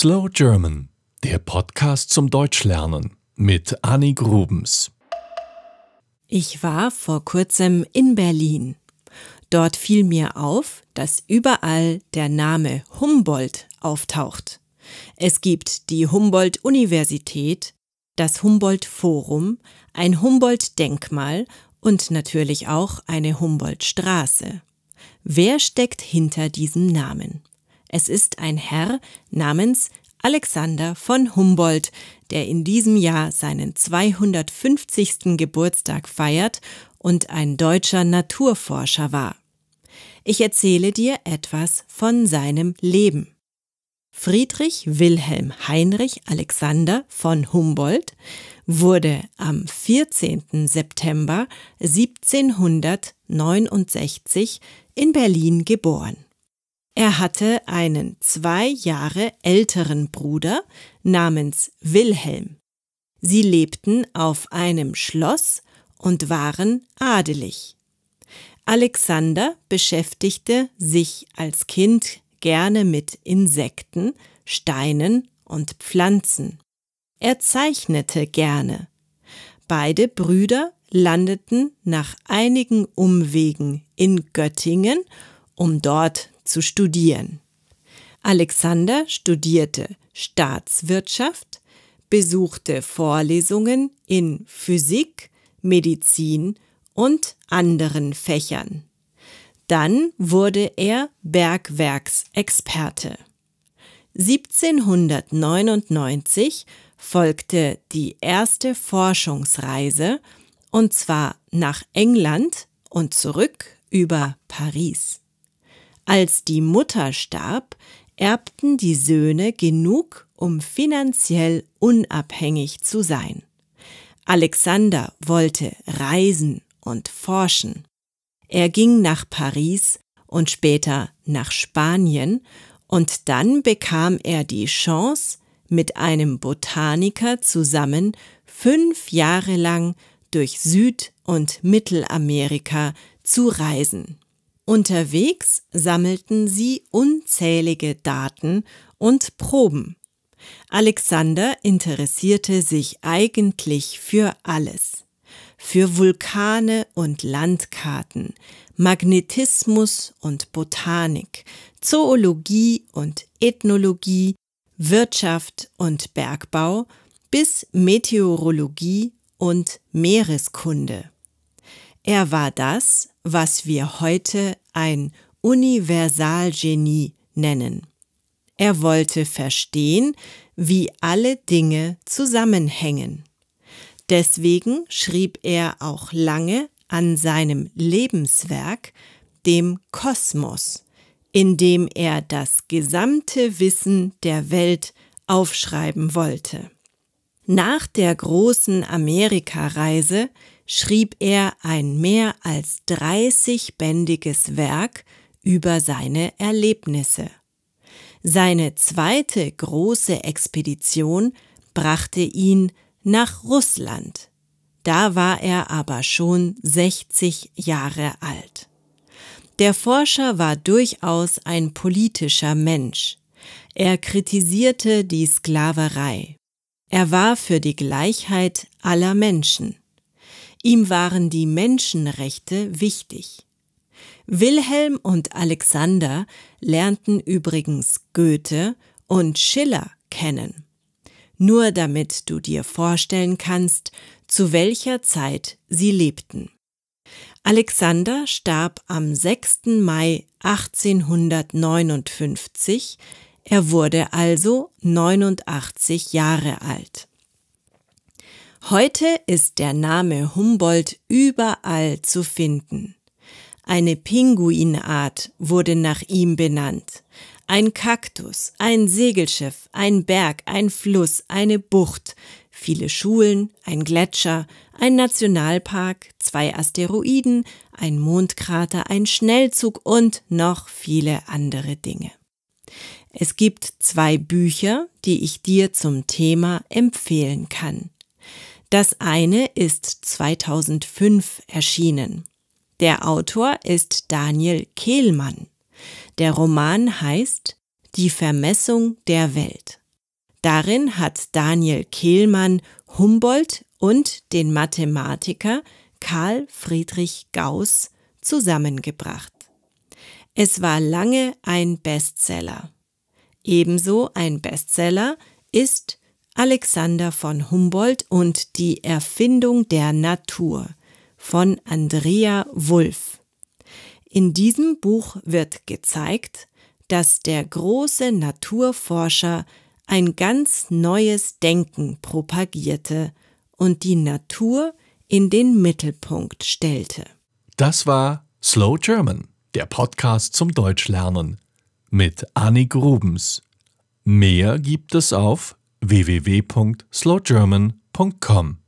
Slow German, der Podcast zum Deutschlernen mit Annik Rubens. Ich war vor kurzem in Berlin. Dort fiel mir auf, dass überall der Name Humboldt auftaucht. Es gibt die Humboldt-Universität, das Humboldt Forum, ein Humboldt-Denkmal und natürlich auch eine Humboldt-Straße. Wer steckt hinter diesem Namen? Es ist ein Herr namens Alexander von Humboldt, der in diesem Jahr seinen 250. Geburtstag feiert und ein deutscher Naturforscher war. Ich erzähle dir etwas von seinem Leben. Friedrich Wilhelm Heinrich Alexander von Humboldt wurde am 14. September 1769 in Berlin geboren. Er hatte einen 2 Jahre älteren Bruder namens Wilhelm. Sie lebten auf einem Schloss und waren adelig. Alexander beschäftigte sich als Kind gerne mit Insekten, Steinen und Pflanzen. Er zeichnete gerne. Beide Brüder landeten nach einigen Umwegen in Göttingen, um dort zu studieren. Alexander studierte Staatswirtschaft, besuchte Vorlesungen in Physik, Medizin und anderen Fächern. Dann wurde er Bergwerksexperte. 1799 folgte die erste Forschungsreise, und zwar nach England und zurück über Paris. Als die Mutter starb, erbten die Söhne genug, um finanziell unabhängig zu sein. Alexander wollte reisen und forschen. Er ging nach Paris und später nach Spanien, und dann bekam er die Chance, mit einem Botaniker zusammen 5 Jahre lang durch Süd- und Mittelamerika zu reisen. Unterwegs sammelten sie unzählige Daten und Proben. Alexander interessierte sich eigentlich für alles. Für Vulkane und Landkarten, Magnetismus und Botanik, Zoologie und Ethnologie, Wirtschaft und Bergbau bis Meteorologie und Meereskunde. Er war das, was wir heute ein Universalgenie nennen. Er wollte verstehen, wie alle Dinge zusammenhängen. Deswegen schrieb er auch lange an seinem Lebenswerk, dem Kosmos, in dem er das gesamte Wissen der Welt aufschreiben wollte. Nach der großen Amerikareise schrieb er ein mehr als 30-bändiges Werk über seine Erlebnisse. Seine zweite große Expedition brachte ihn nach Russland. Da war er aber schon 60 Jahre alt. Der Forscher war durchaus ein politischer Mensch. Er kritisierte die Sklaverei. Er war für die Gleichheit aller Menschen. Ihm waren die Menschenrechte wichtig. Wilhelm und Alexander lernten übrigens Goethe und Schiller kennen. Nur damit du dir vorstellen kannst, zu welcher Zeit sie lebten. Alexander starb am 6. Mai 1859, er wurde also 89 Jahre alt. Heute ist der Name Humboldt überall zu finden. Eine Pinguinart wurde nach ihm benannt. Ein Kaktus, ein Segelschiff, ein Berg, ein Fluss, eine Bucht, viele Schulen, ein Gletscher, ein Nationalpark, 2 Asteroiden, ein Mondkrater, ein Schnellzug und noch viele andere Dinge. Es gibt 2 Bücher, die ich dir zum Thema empfehlen kann. Das eine ist 2005 erschienen. Der Autor ist Daniel Kehlmann. Der Roman heißt Die Vermessung der Welt. Darin hat Daniel Kehlmann Humboldt und den Mathematiker Karl Friedrich Gauss zusammengebracht. Es war lange ein Bestseller. Ebenso ein Bestseller ist Alexander von Humboldt und die Erfindung der Natur von Andrea Wulff. In diesem Buch wird gezeigt, dass der große Naturforscher ein ganz neues Denken propagierte und die Natur in den Mittelpunkt stellte. Das war Slow German, der Podcast zum Deutschlernen mit Annik Rubens. Mehr gibt es auf www.slowgerman.com.